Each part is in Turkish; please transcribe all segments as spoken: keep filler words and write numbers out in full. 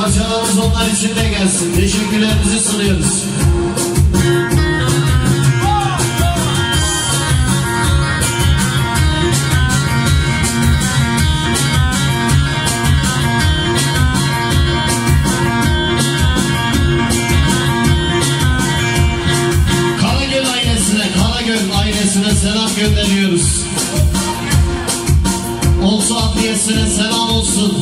Parçalarımız onlar için de gelsin. Teşekkürlerimizi sunuyoruz. Karagöl ailesine, Karagöl ailesine selam gönderiyoruz. Olsun adliyesine selam olsun.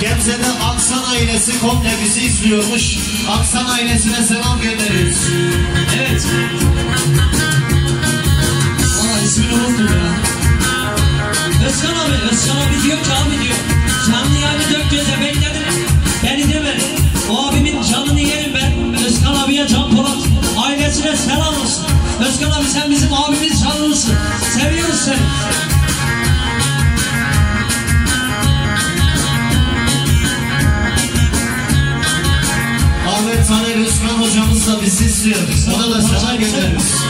Gebze'de Aksan ailesi komple bizi izliyormuş. Aksan ailesine selam gönderiyoruz. Evet. Aa, ismini unuttum ya. Özkan abi, Özkan abi diyor ki abi diyor. Canlı yani dört göze bekledim. Beni demedi. O abimin canını yerim ben. Özkan abiye Can Polat ailesine selam olsun. Özkan abi sen bizim abimiz canlısın. Seviyoruz seni. Özkan hocamız da bizi istiyor. Sana da selam göndeririz.